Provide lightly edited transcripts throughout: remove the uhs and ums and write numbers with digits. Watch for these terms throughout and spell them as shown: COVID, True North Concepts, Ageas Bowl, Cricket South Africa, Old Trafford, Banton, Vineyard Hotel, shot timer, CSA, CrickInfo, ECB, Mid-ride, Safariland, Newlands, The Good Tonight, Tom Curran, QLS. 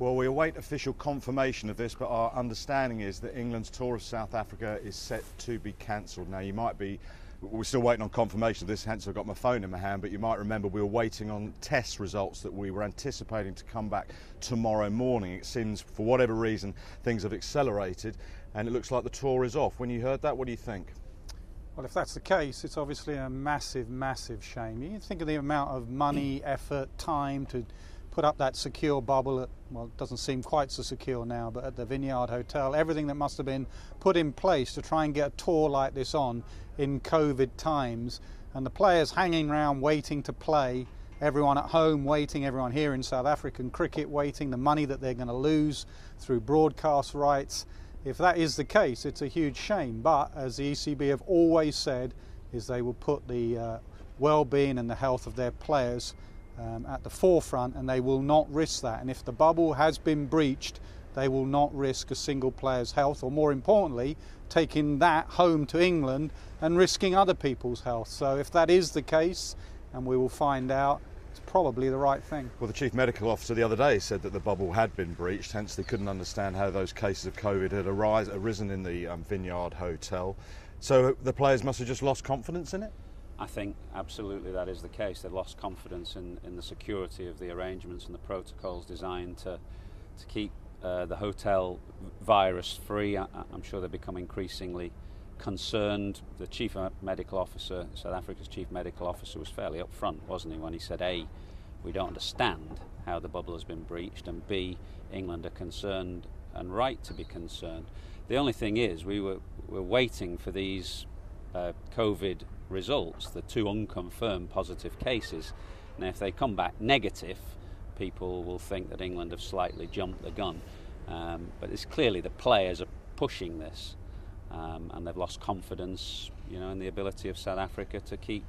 Well, we await official confirmation of this, but our understanding is that England's tour of South Africa is set to be cancelled. Now, you might be, we're still waiting on confirmation of this, hence I've got my phone in my hand, but you might remember we were waiting on test results that we were anticipating to come back tomorrow morning. It seems, for whatever reason, things have accelerated, and it looks like the tour is off. When you heard that, what do you think? Well, if that's the case, it's obviously a massive, massive shame. You think of the amount of money, effort, time to put up that secure bubble at, well, it doesn't seem quite so secure now, but at the Vineyard Hotel, everything that must have been put in place to try and get a tour like this on in COVID times, and the players hanging around waiting to play, everyone at home waiting, everyone here in South African cricket waiting, the money that they're going to lose through broadcast rights. If that is the case, it's a huge shame, but as the ECB have always said, is they will put the well-being and the health of their players at the forefront, and they will not risk that. And if the bubble has been breached, they will not risk a single player's health, or more importantly, taking that home to England and risking other people's health. So if that is the case, and we will find out, it's probably the right thing. Well, the Chief Medical Officer the other day said that the bubble had been breached, hence they couldn't understand how those cases of COVID had arisen in the Vineyard Hotel. So the players must have just lost confidence in it? I think absolutely that is the case. They lost confidence in the security of the arrangements and the protocols designed to keep the hotel virus free. I'm sure they become increasingly concerned. The Chief Medical Officer, South Africa's Chief Medical Officer, was fairly upfront, wasn't he, when he said, A, we don't understand how the bubble has been breached, and B, England are concerned and right to be concerned. The only thing is we're waiting for these COVID results, the two unconfirmed positive cases. Now, if they come back negative, people will think that England have slightly jumped the gun. But it's clearly the players are pushing this, and they've lost confidence, you know, in the ability of South Africa to keep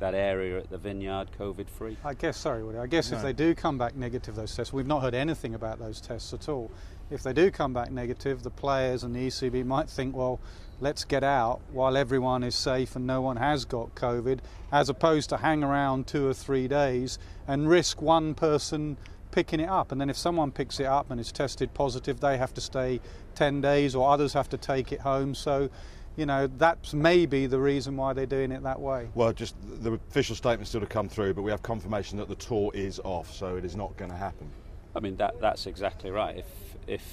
that area at the Vineyard COVID-free. I guess, sorry, Woody, I guess no. If they do come back negative, those tests, we've not heard anything about those tests at all. If they do come back negative, the players and the ECB might think, well, let's get out while everyone is safe and no one has got COVID, as opposed to hang around 2 or 3 days and risk one person picking it up. And then if someone picks it up and is tested positive, they have to stay 10 days or others have to take it home. So, you know, that's maybe the reason why they're doing it that way. Well, just the official statement still to come through, but we have confirmation that the tour is off, so it is not going to happen. I mean, that's exactly right. If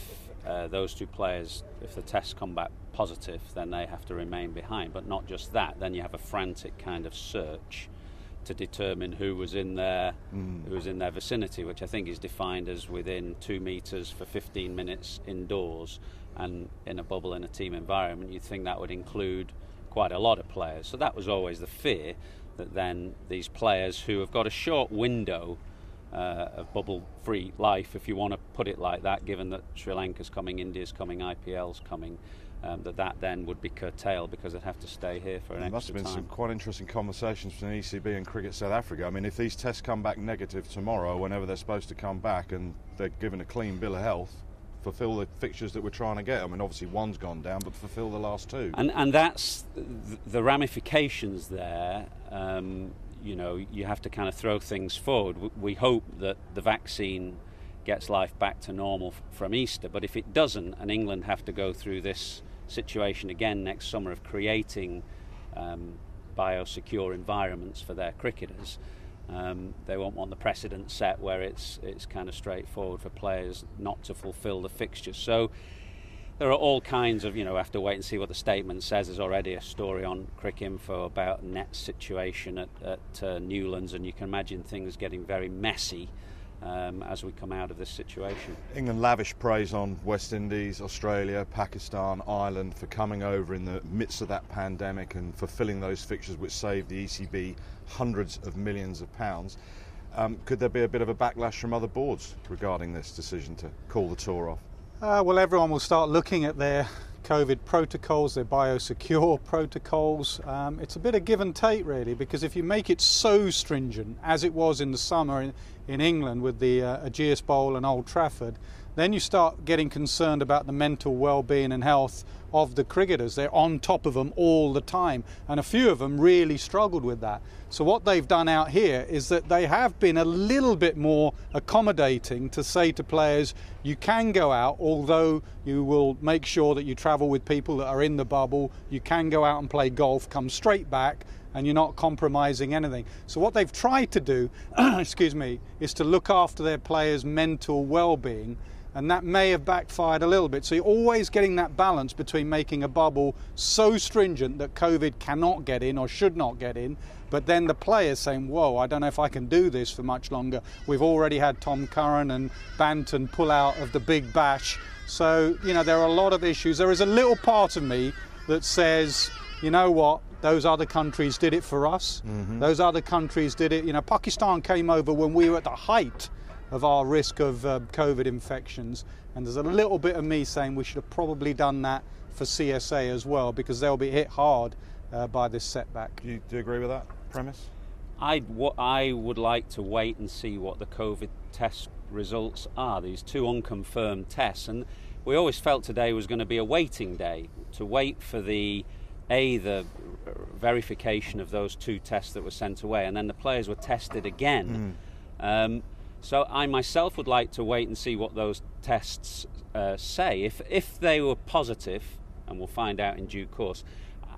those two players, if the tests come back positive, then they have to remain behind. But not just that, then you have a frantic kind of search to determine who was in their vicinity, which I think is defined as within 2 meters for 15 minutes indoors and in a bubble in a team environment. You'd think that would include quite a lot of players. So that was always the fear, that then these players who have got a short window of bubble-free life, if you want to put it like that, given that Sri Lanka's coming, India's coming, IPL's coming, that then would be curtailed because they'd have to stay here for an extra time. There must have been some quite interesting conversations between ECB and Cricket South Africa. I mean, if these tests come back negative tomorrow, whenever they're supposed to come back, and they're given a clean bill of health, fulfil the fixtures that we're trying to get. I mean, obviously one's gone down, but fulfil the last two. And that's the ramifications there. You know, you have to kind of throw things forward. We hope that the vaccine gets life back to normal from Easter, but if it doesn't, and England have to go through this situation again next summer of creating biosecure environments for their cricketers, they won't want the precedent set where it's kind of straightforward for players not to fulfill the fixtures. So there are all kinds of, you know, have to wait and see what the statement says. There's already a story on CrickInfo about Net's situation at Newlands, and you can imagine things getting very messy as we come out of this situation. England lavish praise on West Indies, Australia, Pakistan, Ireland for coming over in the midst of that pandemic and fulfilling those fixtures which saved the ECB hundreds of millions of pounds. Could there be a bit of a backlash from other boards regarding this decision to call the tour off? Well, everyone will start looking at their COVID protocols, their biosecure protocols. It's a bit of give and take, really, because if you make it so stringent, as it was in the summer in England with the Ageas Bowl and Old Trafford, then you start getting concerned about the mental well-being and health of the cricketers. They're on top of them all the time, and a few of them really struggled with that. So what they've done out here is that they have been a little bit more accommodating to say to players, you can go out, although you will make sure that you travel with people that are in the bubble. You can go out and play golf, come straight back, and you're not compromising anything. So what they've tried to do, excuse me, is to look after their players' mental well-being, and that may have backfired a little bit. So you're always getting that balance between making a bubble so stringent that COVID cannot get in or should not get in, but then the players saying, whoa, I don't know if I can do this for much longer. We've already had Tom Curran and Banton pull out of the Big Bash. So, you know, there are a lot of issues. There is a little part of me that says, you know what, those other countries did it for us. Mm-hmm. Those other countries did it. You know, Pakistan came over when we were at the height of our risk of COVID infections. And there's a little bit of me saying we should have probably done that for CSA as well, because they'll be hit hard by this setback. Do you agree with that premise? I would like to wait and see what the COVID test results are, these two unconfirmed tests. And we always felt today was going to be a waiting day, to wait for the verification of those two tests that were sent away, and then the players were tested again. Mm. So I myself would like to wait and see what those tests say. If they were positive, and we'll find out in due course,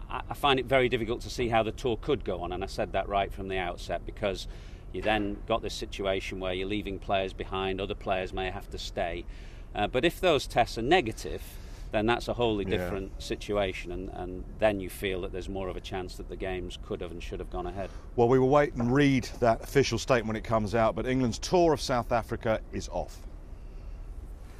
I find it very difficult to see how the tour could go on, and I said that right from the outset, because you then got this situation where you're leaving players behind, other players may have to stay. But if those tests are negative, then that's a wholly different situation, and then you feel that there's more of a chance that the games could have and should have gone ahead. Well, we will wait and read that official statement when it comes out, but England's tour of South Africa is off.